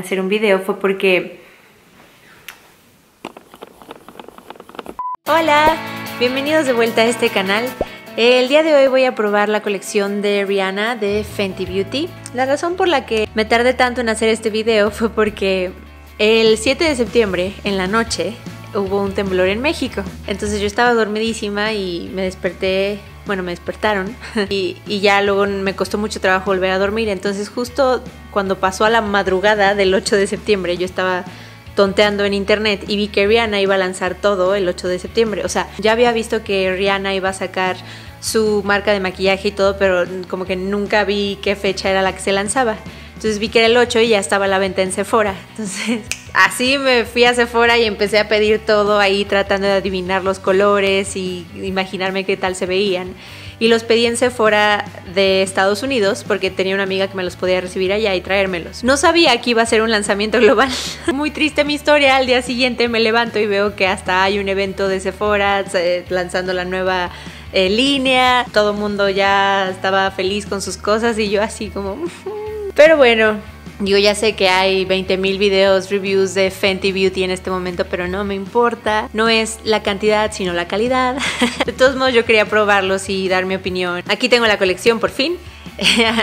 hacer un video fue porque... ¡Hola! Bienvenidos de vuelta a este canal. El día de hoy voy a probar la colección de Rihanna de Fenty Beauty. La razón por la que me tardé tanto en hacer este video fue porque el 7 de septiembre, en la noche, hubo un temblor en México. Entonces yo estaba dormidísima y me desperté... Bueno, me despertaron y ya luego me costó mucho trabajo volver a dormir. Entonces justo cuando pasó a la madrugada del 8 de septiembre yo estaba tonteando en internet y vi que Rihanna iba a lanzar todo el 8 de septiembre. O sea, ya había visto que Rihanna iba a sacar su marca de maquillaje y todo, pero como que nunca vi qué fecha era la que se lanzaba. Entonces vi que era el 8 y ya estaba a la venta en Sephora. Entonces así me fui a Sephora y empecé a pedir todo ahí tratando de adivinar los colores y imaginarme qué tal se veían. Y los pedí en Sephora de Estados Unidos porque tenía una amiga que me los podía recibir allá y traérmelos. No sabía que iba a ser un lanzamiento global. Muy triste mi historia. Al día siguiente me levanto y veo que hasta hay un evento de Sephora lanzando la nueva... línea, todo el mundo ya estaba feliz con sus cosas y yo así como... Pero bueno, yo ya sé que hay 20,000 videos, reviews de Fenty Beauty en este momento, pero no me importa. No es la cantidad, sino la calidad. De todos modos, yo quería probarlos y dar mi opinión. Aquí tengo la colección, por fin.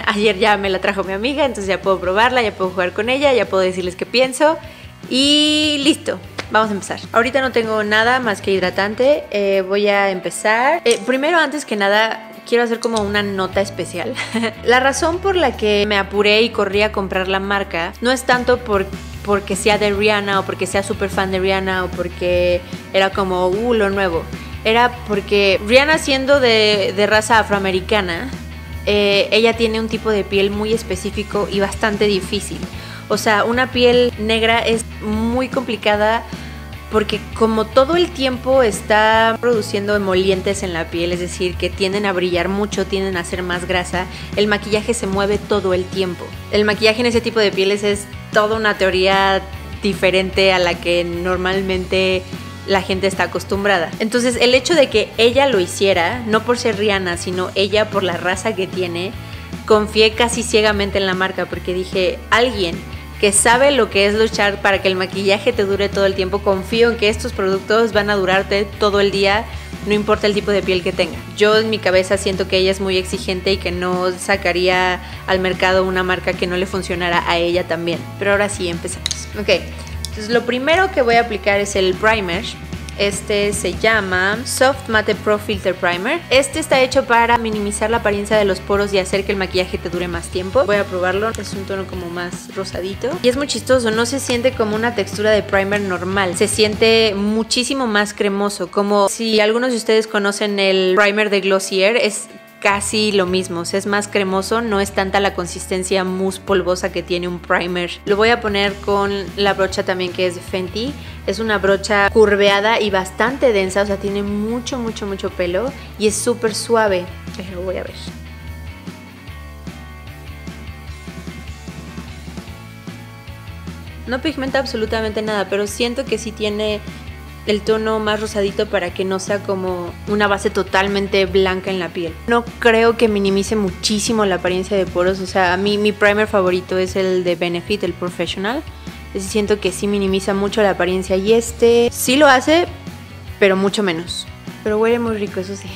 Ayer ya me la trajo mi amiga, entonces ya puedo probarla, ya puedo jugar con ella, ya puedo decirles qué pienso. Y listo. Vamos a empezar. Ahorita no tengo nada más que hidratante. Voy a empezar. Primero, antes que nada, quiero hacer como una nota especial. La razón por la que me apuré y corrí a comprar la marca no es tanto porque sea de Rihanna o porque sea súper fan de Rihanna o porque era como, lo nuevo. Era porque Rihanna, siendo de raza afroamericana, ella tiene un tipo de piel muy específico y bastante difícil. O sea, una piel negra es muy complicada porque como todo el tiempo está produciendo emolientes en la piel, es decir, que tienden a brillar mucho, tienden a ser más grasa, el maquillaje se mueve todo el tiempo. El maquillaje en ese tipo de pieles es toda una teoría diferente a la que normalmente la gente está acostumbrada. Entonces, el hecho de que ella lo hiciera, no por ser Rihanna, sino ella por la raza que tiene, confié casi ciegamente en la marca porque dije, alguien que sabe lo que es luchar para que el maquillaje te dure todo el tiempo, confío en que estos productos van a durarte todo el día, no importa el tipo de piel que tenga. Yo en mi cabeza siento que ella es muy exigente y que no sacaría al mercado una marca que no le funcionara a ella también. Pero ahora sí, empezamos. Ok, entonces lo primero que voy a aplicar es el primer. Este se llama Soft Matte Pro Filter Primer. Este está hecho para minimizar la apariencia de los poros y hacer que el maquillaje te dure más tiempo. Voy a probarlo. Es un tono como más rosadito. Y es muy chistoso. No se siente como una textura de primer normal. Se siente muchísimo más cremoso. Como si algunos de ustedes conocen el primer de Glossier, es casi lo mismo. O sea, es más cremoso. No es tanta la consistencia mousse polvosa que tiene un primer. Lo voy a poner con la brocha también que es de Fenty. Es una brocha curveada y bastante densa, o sea, tiene mucho, mucho, mucho pelo y es súper suave. Lo voy a ver. No pigmenta absolutamente nada, pero siento que sí tiene el tono más rosadito para que no sea como una base totalmente blanca en la piel. No creo que minimice muchísimo la apariencia de poros, o sea, a mí mi primer favorito es el de Benefit, el Professional. Siento que sí minimiza mucho la apariencia y este sí lo hace, pero mucho menos. Pero huele muy rico, eso sí.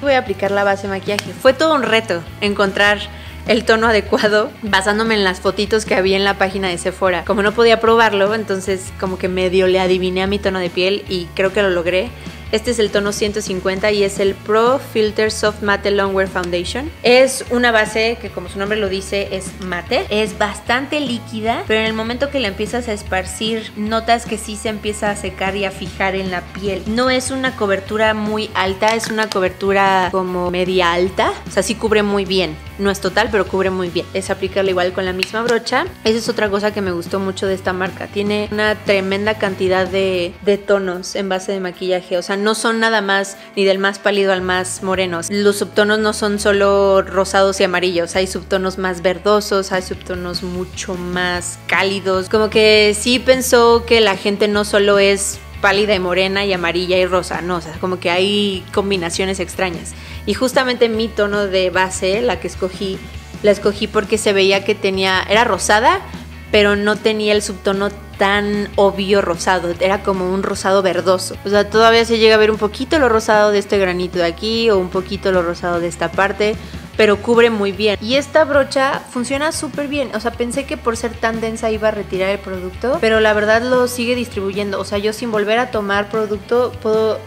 Voy a aplicar la base de maquillaje. Fue todo un reto encontrar el tono adecuado basándome en las fotitos que había en la página de Sephora. Como no podía probarlo, entonces como que medio le adiviné a mi tono de piel y creo que lo logré. Este es el tono 150 y es el Pro Filter Soft Matte Longwear Foundation. Es una base que, como su nombre lo dice, es mate. Es bastante líquida, pero en el momento que la empiezas a esparcir, notas que sí se empieza a secar y a fijar en la piel. No es una cobertura muy alta, es una cobertura como media alta. O sea, sí cubre muy bien. No es total, pero cubre muy bien. Es aplicarlo igual con la misma brocha. Esa es otra cosa que me gustó mucho de esta marca. Tiene una tremenda cantidad de tonos en base de maquillaje. O sea, no son nada más ni del más pálido al más moreno. Los subtonos no son solo rosados y amarillos. Hay subtonos más verdosos, hay subtonos mucho más cálidos. Como que sí pensó que la gente no solo es pálida y morena y amarilla y rosa, no, o sea, como que hay combinaciones extrañas. Y justamente mi tono de base, la que escogí, la escogí porque se veía que tenía, era rosada, pero no tenía el subtono tan obvio rosado, era como un rosado verdoso. O sea, todavía se llega a ver un poquito lo rosado de este granito de aquí o un poquito lo rosado de esta parte, pero cubre muy bien. Y esta brocha funciona súper bien. O sea, pensé que por ser tan densa iba a retirar el producto, pero la verdad lo sigue distribuyendo. O sea, yo sin volver a tomar producto puedo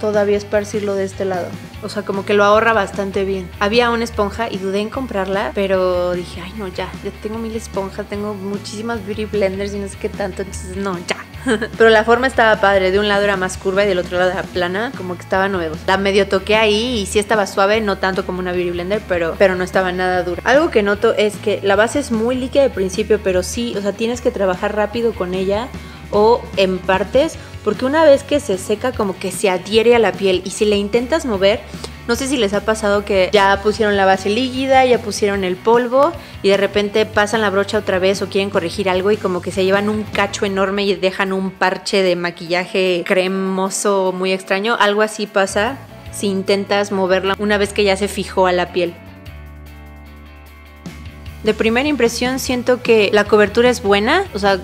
todavía esparcirlo de este lado. O sea, como que lo ahorra bastante bien. Había una esponja y dudé en comprarla, pero dije, ay no, ya tengo mil esponjas, tengo muchísimas beauty blenders y no sé qué tanto, entonces no, ya. Pero la forma estaba padre, de un lado era más curva y del otro lado era plana, como que estaba novedosa. La medio toqué ahí y sí estaba suave, no tanto como una beauty blender, pero no estaba nada dura. Algo que noto es que la base es muy líquida al principio, pero sí, o sea, tienes que trabajar rápido con ella o en partes, porque una vez que se seca como que se adhiere a la piel y si le intentas mover, no sé si les ha pasado que ya pusieron la base líquida, ya pusieron el polvo y de repente pasan la brocha otra vez o quieren corregir algo y como que se llevan un cacho enorme y dejan un parche de maquillaje cremoso muy extraño. Algo así pasa si intentas moverla una vez que ya se fijó a la piel. De primera impresión siento que la cobertura es buena, o sea,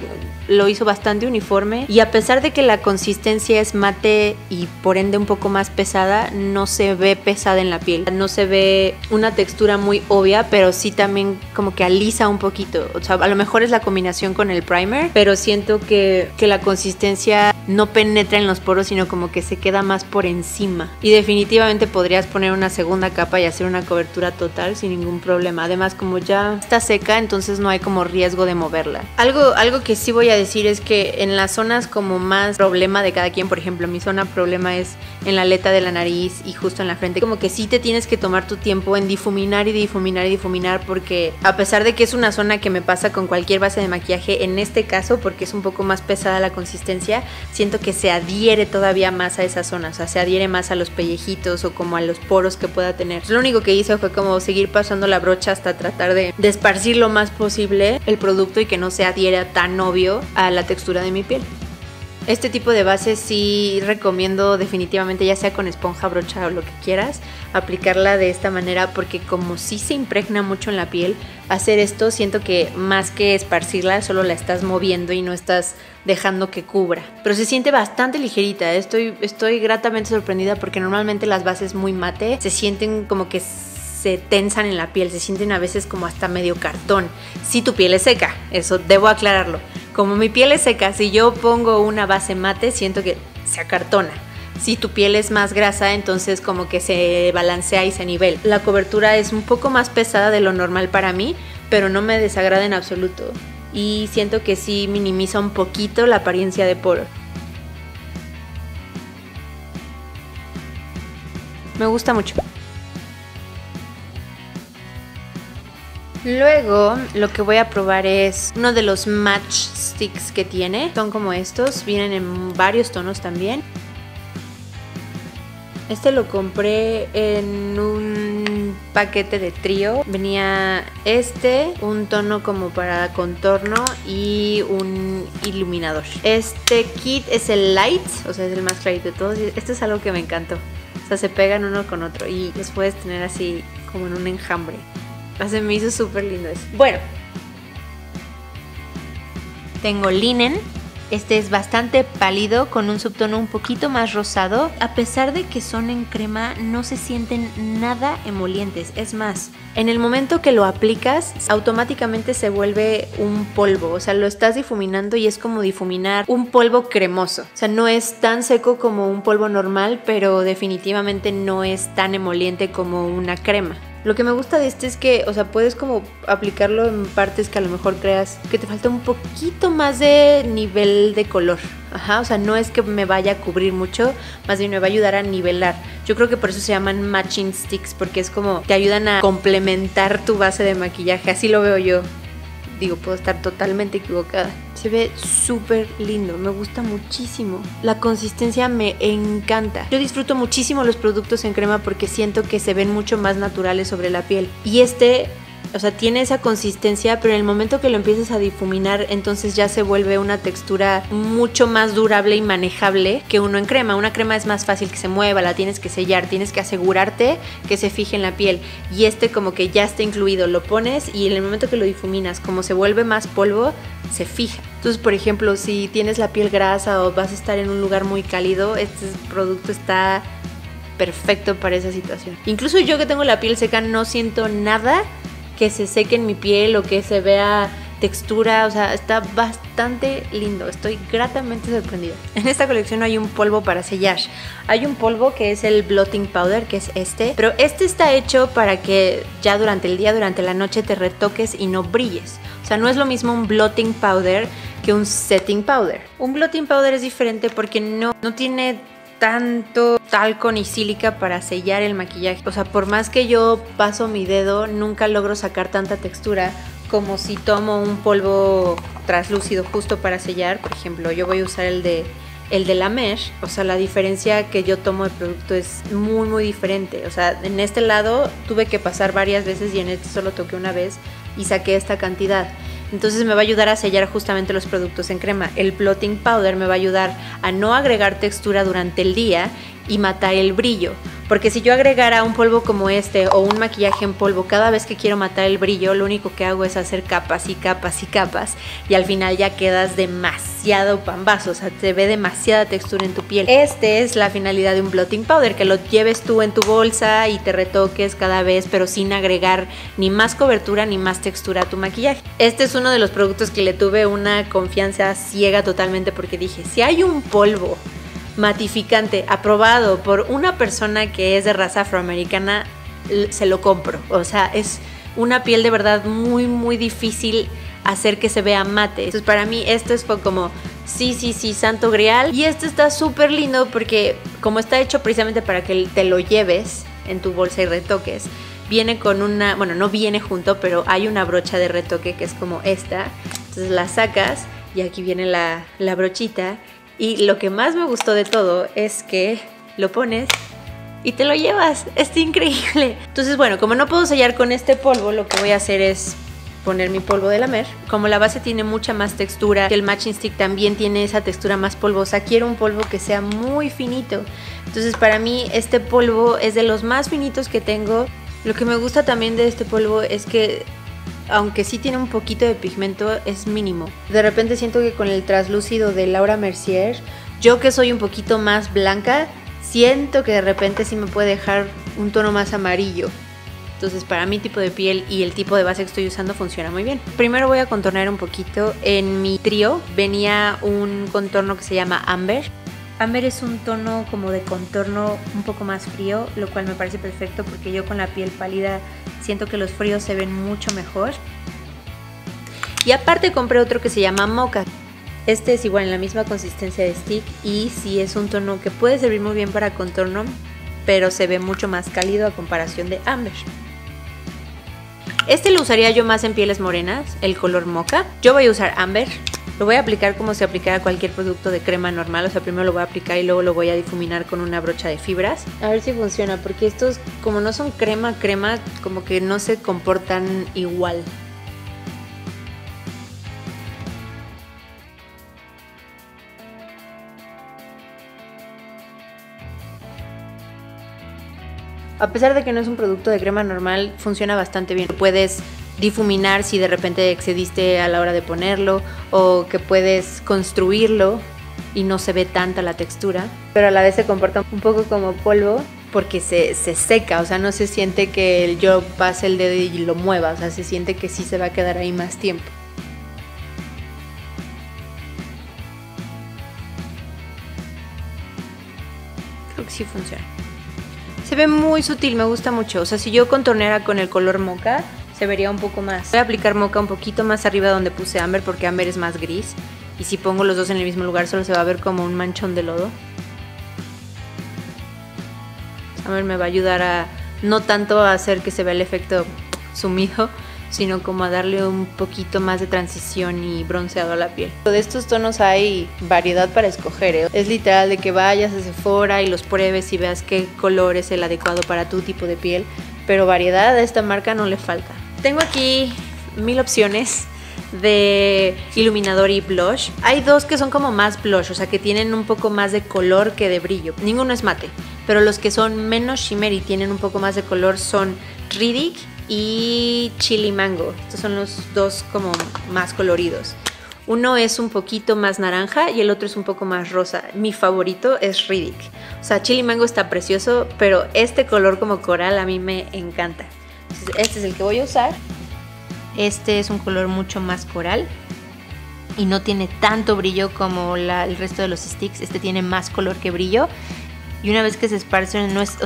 lo hizo bastante uniforme y a pesar de que la consistencia es mate y por ende un poco más pesada, no se ve pesada en la piel, no se ve una textura muy obvia, pero sí también como que alisa un poquito. O sea, a lo mejor es la combinación con el primer, pero siento que la consistencia no penetra en los poros, sino como que se queda más por encima. Y definitivamente podrías poner una segunda capa y hacer una cobertura total sin ningún problema. Además, como ya está seca, entonces no hay como riesgo de moverla. Algo que sí voy a decir es que en las zonas como más problema de cada quien, por ejemplo, mi zona problema es en la aleta de la nariz y justo en la frente, como que sí te tienes que tomar tu tiempo en difuminar y difuminar y difuminar, porque a pesar de que es una zona que me pasa con cualquier base de maquillaje, en este caso, porque es un poco más pesada la consistencia, siento que se adhiere todavía más a esa zona, o sea, se adhiere más a los pellejitos o como a los poros que pueda tener. Lo único que hice fue como seguir pasando la brocha hasta tratar de esparcir lo más posible el producto y que no se adhiera tan obvio a la textura de mi piel. Este tipo de bases sí recomiendo definitivamente, ya sea con esponja, brocha o lo que quieras, aplicarla de esta manera, porque como sí se impregna mucho en la piel, hacer esto siento que más que esparcirla, solo la estás moviendo y no estás dejando que cubra. Pero se siente bastante ligerita, estoy gratamente sorprendida porque normalmente las bases muy mate se sienten como que se tensan en la piel, se sienten a veces como hasta medio cartón. Si tu piel es seca, eso debo aclararlo. Como mi piel es seca, si yo pongo una base mate, siento que se acartona. Si tu piel es más grasa, entonces como que se balancea y se nivela. La cobertura es un poco más pesada de lo normal para mí, pero no me desagrada en absoluto. Y siento que sí minimiza un poquito la apariencia de poro. Me gusta mucho. Luego lo que voy a probar es uno de los Match Stix que tiene. Son como estos, vienen en varios tonos también. Este lo compré en un paquete de trío. Venía un tono como para contorno y un iluminador. Este kit es el light, o sea es el más light de todos. Esto es algo que me encantó. O sea, se pegan uno con otro y los puedes tener así como en un enjambre. Se me hizo súper lindo eso. Bueno, tengo linen. Este es bastante pálido con un subtono un poquito más rosado. A pesar de que son en crema, no se sienten nada emolientes. Es más, en el momento que lo aplicas, automáticamente se vuelve un polvo. O sea, lo estás difuminando y es como difuminar un polvo cremoso. O sea, no es tan seco como un polvo normal, pero definitivamente no es tan emoliente como una crema. Lo que me gusta de este es que, o sea, puedes como aplicarlo en partes que a lo mejor creas que te falta un poquito más de nivel de color. Ajá, o sea, no es que me vaya a cubrir mucho, más bien me va a ayudar a nivelar. Yo creo que por eso se llaman matching sticks, porque es como te ayudan a complementar tu base de maquillaje, así lo veo yo. Digo, puedo estar totalmente equivocada. Se ve súper lindo, me gusta muchísimo. La consistencia me encanta. Yo disfruto muchísimo los productos en crema porque siento que se ven mucho más naturales sobre la piel. Y este o sea, tiene esa consistencia, pero en el momento que lo empiezas a difuminar, entonces ya se vuelve una textura mucho más durable y manejable que uno en crema. Una crema es más fácil que se mueva, la tienes que sellar, tienes que asegurarte que se fije en la piel, y este como que ya está incluido, lo pones y en el momento que lo difuminas, como se vuelve más polvo, se fija. Entonces, por ejemplo, si tienes la piel grasa o vas a estar en un lugar muy cálido, este producto está perfecto para esa situación. Incluso yo que tengo la piel seca no siento nada que se seque en mi piel o que se vea textura, o sea, está bastante lindo. Estoy gratamente sorprendida. En esta colección hay un polvo para sellar. Hay un polvo que es el blotting powder, que es este, pero este está hecho para que ya durante el día, durante la noche te retoques y no brilles. O sea, no es lo mismo un blotting powder que un setting powder. Un blotting powder es diferente porque no tiene tanto talco ni sílica para sellar el maquillaje. O sea, por más que yo paso mi dedo, nunca logro sacar tanta textura como si tomo un polvo translúcido justo para sellar. Por ejemplo, yo voy a usar el de la Mesh. O sea, la diferencia que yo tomo de producto es muy, muy diferente. O sea, en este lado tuve que pasar varias veces y en este solo toqué una vez y saqué esta cantidad. Entonces me va a ayudar a sellar justamente los productos en crema. El blotting powder me va a ayudar a no agregar textura durante el día y matar el brillo. Porque si yo agregara un polvo como este o un maquillaje en polvo, cada vez que quiero matar el brillo, lo único que hago es hacer capas y capas y capas, y al final ya quedas demasiado pambazo, o sea, te ve demasiada textura en tu piel. Esta es la finalidad de un blotting powder, que lo lleves tú en tu bolsa y te retoques cada vez, pero sin agregar ni más cobertura ni más textura a tu maquillaje. Este es uno de los productos que le tuve una confianza ciega totalmente, porque dije, si hay un polvo matificante aprobado por una persona que es de raza afroamericana, se lo compro. O sea, es una piel de verdad muy, muy difícil hacer que se vea mate. Entonces, para mí esto fue como sí, santo grial. Y este está súper lindo porque como está hecho precisamente para que te lo lleves en tu bolsa y retoques, viene con una, bueno, no viene junto, pero hay una brocha de retoque que es como esta. Entonces la sacas y aquí viene la brochita. Y lo que más me gustó de todo es que lo pones y te lo llevas. Está increíble. Entonces, bueno, como no puedo sellar con este polvo, lo que voy a hacer es poner mi polvo de la Mer. Como la base tiene mucha más textura, el matching stick también tiene esa textura más polvosa, quiero un polvo que sea muy finito. Entonces, para mí este polvo es de los más finitos que tengo. Lo que me gusta también de este polvo es que, aunque sí tiene un poquito de pigmento, es mínimo. De repente siento que con el translúcido de Laura Mercier, yo que soy un poquito más blanca, siento que de repente sí me puede dejar un tono más amarillo. Entonces, para mi tipo de piel y el tipo de base que estoy usando, funciona muy bien. Primero voy a contornear un poquito. En mi trío venía un contorno que se llama Amber. Amber es un tono como de contorno un poco más frío, lo cual me parece perfecto porque yo con la piel pálida siento que los fríos se ven mucho mejor. Y aparte compré otro que se llama Mocha. Este es igual, en la misma consistencia de stick, y sí es un tono que puede servir muy bien para contorno, pero se ve mucho más cálido a comparación de Amber. Este lo usaría yo más en pieles morenas, el color Mocha. Yo voy a usar Amber. Lo voy a aplicar como si aplicara cualquier producto de crema normal. O sea, primero lo voy a aplicar y luego lo voy a difuminar con una brocha de fibras. A ver si funciona, porque estos, como no son crema, como que no se comportan igual. A pesar de que no es un producto de crema normal, funciona bastante bien. Puedes difuminar si de repente excediste a la hora de ponerlo, o que puedes construirlo y no se ve tanta la textura, pero a la vez se comporta un poco como polvo porque se seca. O sea, no se siente que yo pase el dedo y lo mueva, o sea, se siente que sí se va a quedar ahí más tiempo. Creo que sí funciona. Se ve muy sutil, me gusta mucho. O sea, si yo contorneara con el color Mocha, se vería un poco más. Voy a aplicar Mocha un poquito más arriba donde puse Amber, porque Amber es más gris, y si pongo los dos en el mismo lugar solo se va a ver como un manchón de lodo. Amber me va a ayudar a no tanto a hacer que se vea el efecto sumido, sino como a darle un poquito más de transición y bronceado a la piel. De estos tonos hay variedad para escoger, ¿eh? Es literal de que vayas a Sephora y los pruebes y veas qué color es el adecuado para tu tipo de piel, pero variedad a esta marca no le falta. Tengo aquí mil opciones de iluminador y blush. Hay dos que son como más blush, o sea que tienen un poco más de color que de brillo. Ninguno es mate, pero los que son menos shimmer y tienen un poco más de color son Riddick y Chili Mango. Estos son los dos como más coloridos. Uno es un poquito más naranja y el otro es un poco más rosa. Mi favorito es Riddick. O sea, Chili Mango está precioso, pero este color como coral a mí me encanta. Entonces, este es el que voy a usar. Este es un color mucho más coral y no tiene tanto brillo como el resto de los sticks. Este tiene más color que brillo y una vez que se esparce no es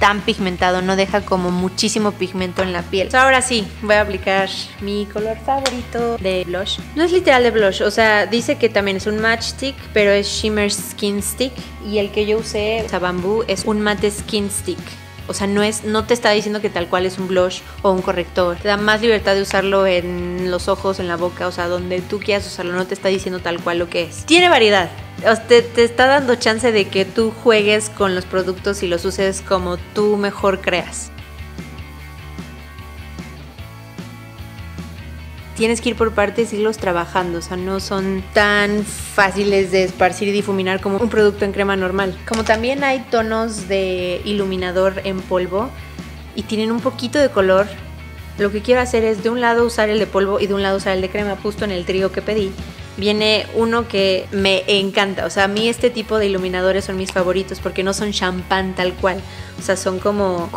tan pigmentado, no deja como muchísimo pigmento en la piel. Ahora sí, voy a aplicar mi color favorito de blush. No es literal de blush, o sea, dice que también es un Match Stick, pero es Shimmer Skin Stick y el que yo usé, o sea, Bambú, es un Matte Skin Stick. O sea, no te está diciendo que tal cual es un blush o un corrector. Te da más libertad de usarlo en los ojos, en la boca, o sea, donde tú quieras usarlo. No te está diciendo tal cual lo que es. Tiene variedad. O sea, te está dando chance de que tú juegues con los productos y los uses como tú mejor creas. Tienes que ir por partes e irlos trabajando, o sea, no son tan fáciles de esparcir y difuminar como un producto en crema normal. Como también hay tonos de iluminador en polvo y tienen un poquito de color, lo que quiero hacer es de un lado usar el de polvo y de un lado usar el de crema, justo en el trío que pedí. Viene uno que me encanta, o sea, a mí este tipo de iluminadores son mis favoritos porque no son champán tal cual, o sea, son como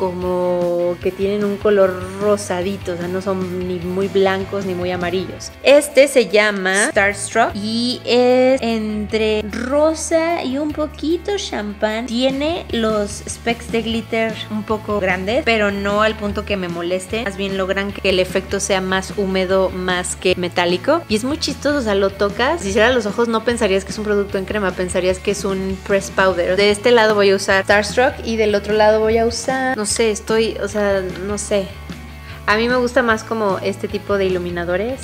que tienen un color rosadito, o sea, no son ni muy blancos ni muy amarillos. Este se llama Starstruck y es entre rosa y un poquito champán. Tiene los specks de glitter un poco grandes, pero no al punto que me moleste, más bien logran que el efecto sea más húmedo más que metálico y es muy chistoso, o sea, lo tocas, si cierras los ojos no pensarías que es un producto en crema, pensarías que es un press powder. De este lado voy a usar Starstruck y del otro lado voy a usar, no sé, o sea, no sé. A mí me gusta más como este tipo de iluminadores,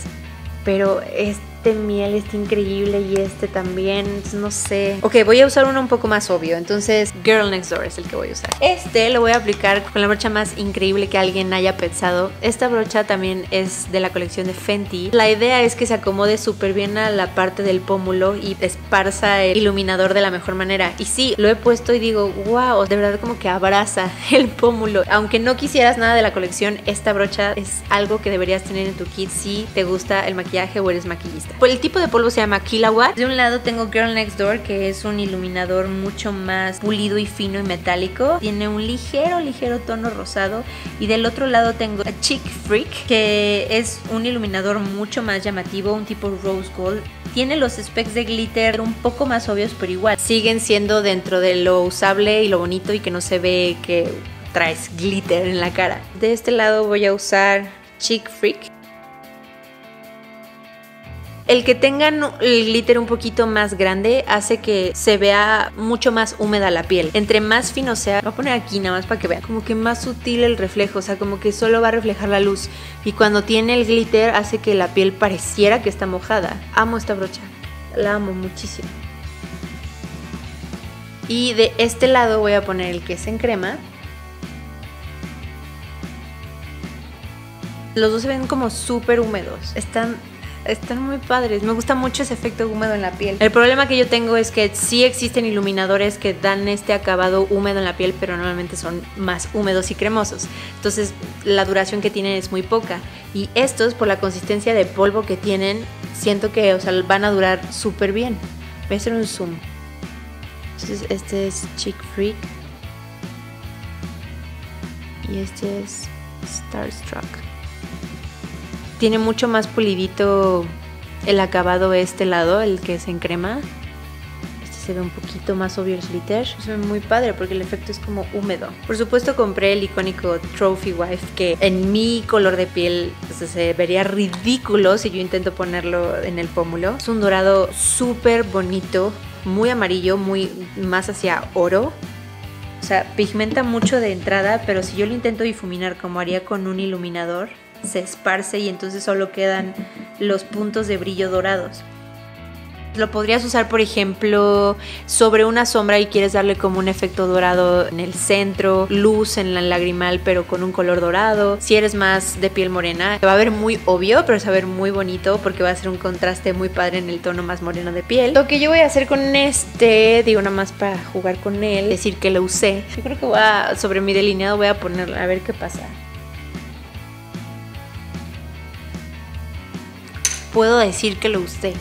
pero este miel está increíble y este también, no sé. Ok, voy a usar uno un poco más obvio, entonces Girl Next Door es el que voy a usar. Este lo voy a aplicar con la brocha más increíble que alguien haya pensado. Esta brocha también es de la colección de Fenty. La idea es que se acomode súper bien a la parte del pómulo y esparza el iluminador de la mejor manera. Y sí, lo he puesto y digo, wow, de verdad como que abraza el pómulo. Aunque no quisieras nada de la colección, esta brocha es algo que deberías tener en tu kit si te gusta el maquillaje o eres maquillista. El tipo de polvo se llama Killawatt. De un lado tengo Girl Next Door, que es un iluminador mucho más pulido y fino y metálico. Tiene un ligero tono rosado. Y del otro lado tengo a Chick Freak, que es un iluminador mucho más llamativo, un tipo Rose Gold. Tiene los specks de glitter un poco más obvios, pero igual siguen siendo dentro de lo usable y lo bonito y que no se ve que traes glitter en la cara. De este lado voy a usar Chick Freak. El que tengan el glitter un poquito más grande hace que se vea mucho más húmeda la piel. Entre más fino sea, voy a poner aquí nada más para que vean, como que más sutil el reflejo, o sea, como que solo va a reflejar la luz. Y cuando tiene el glitter hace que la piel pareciera que está mojada. Amo esta brocha, la amo muchísimo. Y de este lado voy a poner el que es en crema. Los dos se ven como súper húmedos, Están muy padres, me gusta mucho ese efecto húmedo en la piel. El problema que yo tengo es que sí existen iluminadores que dan este acabado húmedo en la piel, pero normalmente son más húmedos y cremosos. Entonces la duración que tienen es muy poca. Y estos, por la consistencia de polvo que tienen, siento que, o sea, van a durar súper bien. Voy a hacer un zoom. Entonces este es Chick Freak. Y este es Starstruck. Tiene mucho más pulidito el acabado de este lado, el que es en crema. Este se ve un poquito más obvio el glitter. Se ve muy padre porque el efecto es como húmedo. Por supuesto compré el icónico Trophy Wife, que en mi color de piel, o sea, se vería ridículo si yo intento ponerlo en el pómulo. Es un dorado súper bonito, muy amarillo, muy más hacia oro. O sea, pigmenta mucho de entrada, pero si yo lo intento difuminar como haría con un iluminador, se esparce y entonces solo quedan los puntos de brillo dorados. Lo podrías usar, por ejemplo, sobre una sombra y quieres darle como un efecto dorado en el centro, luz en la lagrimal pero con un color dorado. Si eres más de piel morena, se va a ver muy obvio, pero se va a ver muy bonito porque va a ser un contraste muy padre en el tono más moreno de piel. Lo que yo voy a hacer con este, digo nada más para jugar con él, decir que lo usé. Yo creo que voy a, sobre mi delineado voy a ponerlo, a ver qué pasa. Puedo decir que lo usé.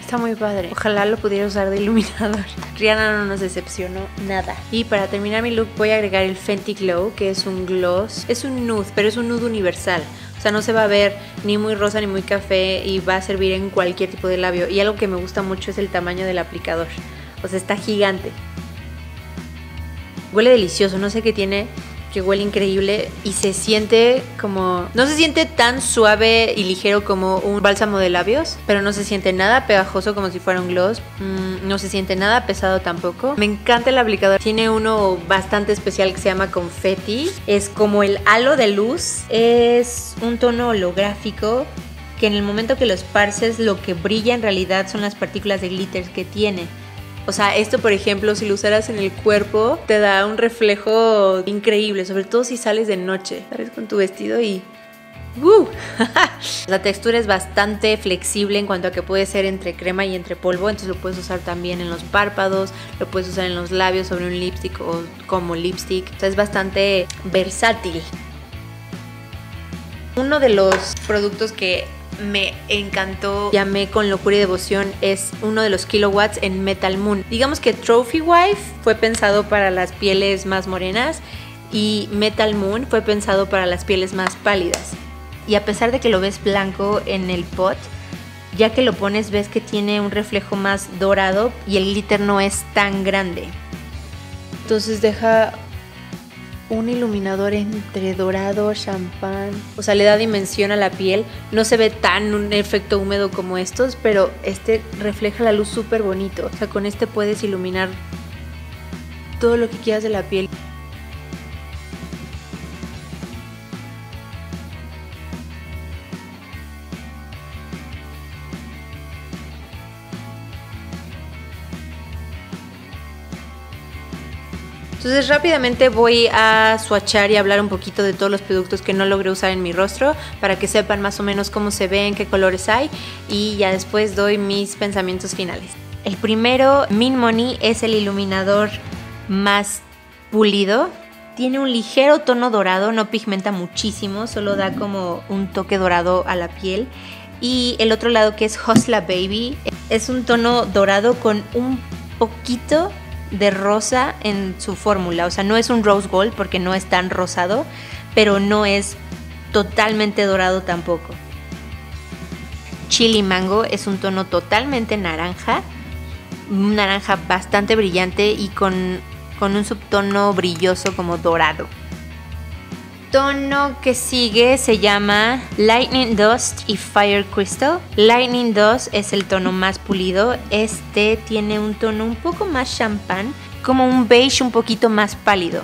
Está muy padre. Ojalá lo pudiera usar de iluminador. Rihanna no nos decepcionó nada. Y para terminar mi look voy a agregar el Fenty Glow, que es un gloss. Es un nude, pero es un nude universal. O sea, no se va a ver ni muy rosa ni muy café y va a servir en cualquier tipo de labio. Y algo que me gusta mucho es el tamaño del aplicador. O sea, está gigante. Huele delicioso, no sé qué tiene, que huele increíble y se siente como... No se siente tan suave y ligero como un bálsamo de labios, pero no se siente nada pegajoso como si fuera un gloss. No se siente nada pesado tampoco. Me encanta el aplicador. Tiene uno bastante especial que se llama confetti. Es como el halo de luz. Es un tono holográfico que en el momento que lo esparces, lo que brilla en realidad son las partículas de glitter que tiene. O sea, esto por ejemplo, si lo usaras en el cuerpo, te da un reflejo increíble, sobre todo si sales de noche. Sales con tu vestido y... ¡Uh! La textura es bastante flexible en cuanto a que puede ser entre crema y entre polvo, entonces lo puedes usar también en los párpados, lo puedes usar en los labios, sobre un lipstick o como lipstick. O sea, es bastante versátil. Uno de los productos que... me encantó, llamé con locura y devoción, es uno de los Kilowatts en Metal Moon. Digamos que Trophy Wife fue pensado para las pieles más morenas y Metal Moon fue pensado para las pieles más pálidas. Y a pesar de que lo ves blanco en el pot, ya que lo pones ves que tiene un reflejo más dorado y el glitter no es tan grande. Entonces deja... un iluminador entre dorado, champán. O sea, le da dimensión a la piel. No se ve tan un efecto húmedo como estos, pero este refleja la luz súper bonito. O sea, con este puedes iluminar todo lo que quieras de la piel. Entonces rápidamente voy a swatchar y hablar un poquito de todos los productos que no logré usar en mi rostro para que sepan más o menos cómo se ven, qué colores hay y ya después doy mis pensamientos finales. El primero, Min Money, es el iluminador más pulido. Tiene un ligero tono dorado, no pigmenta muchísimo, solo da como un toque dorado a la piel. Y el otro lado que es Hustla Baby, es un tono dorado con un poquito de rosa en su fórmula, o sea, no es un rose gold porque no es tan rosado, pero no es totalmente dorado tampoco. Chili Mango es un tono totalmente naranja, un naranja bastante brillante y con un subtono brilloso como dorado. El tono que sigue se llama Lightning Dust y Fire Crystal. Lightning Dust es el tono más pulido. Este tiene un tono un poco más champán, como un beige un poquito más pálido.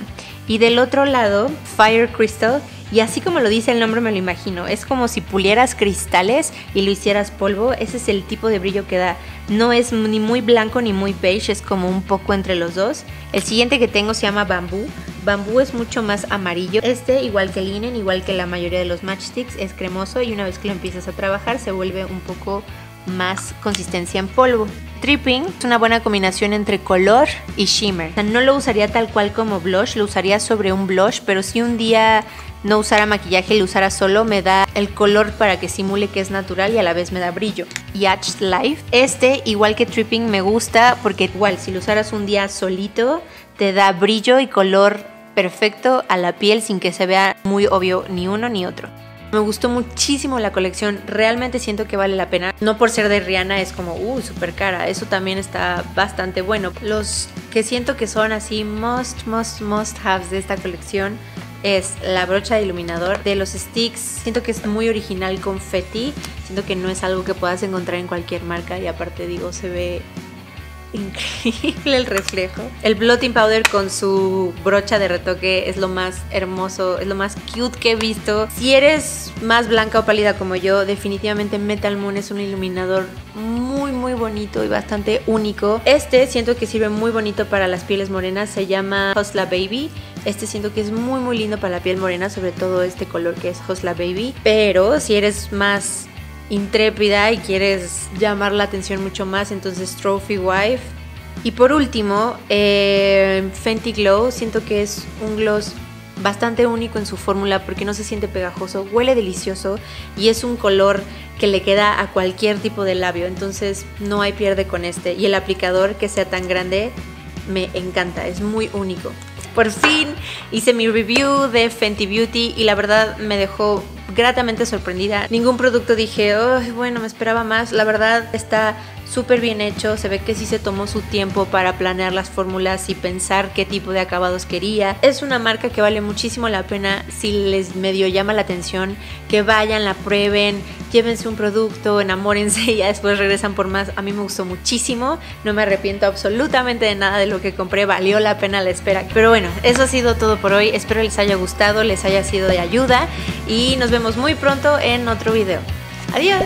Y del otro lado, Fire Crystal, y así como lo dice el nombre me lo imagino, es como si pulieras cristales y lo hicieras polvo. Ese es el tipo de brillo que da. No es ni muy blanco ni muy beige, es como un poco entre los dos. El siguiente que tengo se llama Bambú. Bambú es mucho más amarillo. Este, igual que el Linen, igual que la mayoría de los Match Stix, es cremoso y una vez que lo empiezas a trabajar se vuelve un poco más consistencia en polvo. Tripping es una buena combinación entre color y shimmer. O sea, no lo usaría tal cual como blush, lo usaría sobre un blush, pero si un día no usara maquillaje y lo usara solo, me da el color para que simule que es natural y a la vez me da brillo. Y Yacht Life, este, igual que Tripping, me gusta porque igual si lo usaras un día solito, te da brillo y color perfecto a la piel sin que se vea muy obvio ni uno ni otro. Me gustó muchísimo la colección, realmente siento que vale la pena. No por ser de Rihanna es como, súper cara, eso también está bastante bueno. Los que siento que son así must haves de esta colección es la brocha de iluminador. De los sticks, siento que es muy original confeti, siento que no es algo que puedas encontrar en cualquier marca y aparte digo, se ve increíble el reflejo. El blotting powder con su brocha de retoque es lo más hermoso, es lo más cute que he visto. Si eres más blanca o pálida como yo, definitivamente Metal Moon es un iluminador muy muy bonito y bastante único. Este siento que sirve muy bonito para las pieles morenas, se llama Hustla Baby. Este siento que es muy muy lindo para la piel morena, sobre todo este color que es Hustla Baby. Pero si eres más intrépida y quieres llamar la atención mucho más, entonces Trophy Wife. Y por último, Fenty Glow, siento que es un gloss bastante único en su fórmula porque no se siente pegajoso, huele delicioso y es un color que le queda a cualquier tipo de labio, entonces no hay pierde con este. Y el aplicador que sea tan grande me encanta, es muy único. Por fin hice mi review de Fenty Beauty y la verdad me dejó gratamente sorprendida. Ningún producto dije, oh, bueno, me esperaba más. La verdad está súper bien hecho, se ve que sí se tomó su tiempo para planear las fórmulas y pensar qué tipo de acabados quería. Es una marca que vale muchísimo la pena si les medio llama la atención, que vayan, la prueben, llévense un producto, enamórense y ya después regresan por más. A mí me gustó muchísimo, no me arrepiento absolutamente de nada de lo que compré, valió la pena la espera. Pero bueno, eso ha sido todo por hoy, espero les haya gustado, les haya sido de ayuda y nos vemos muy pronto en otro video. ¡Adiós!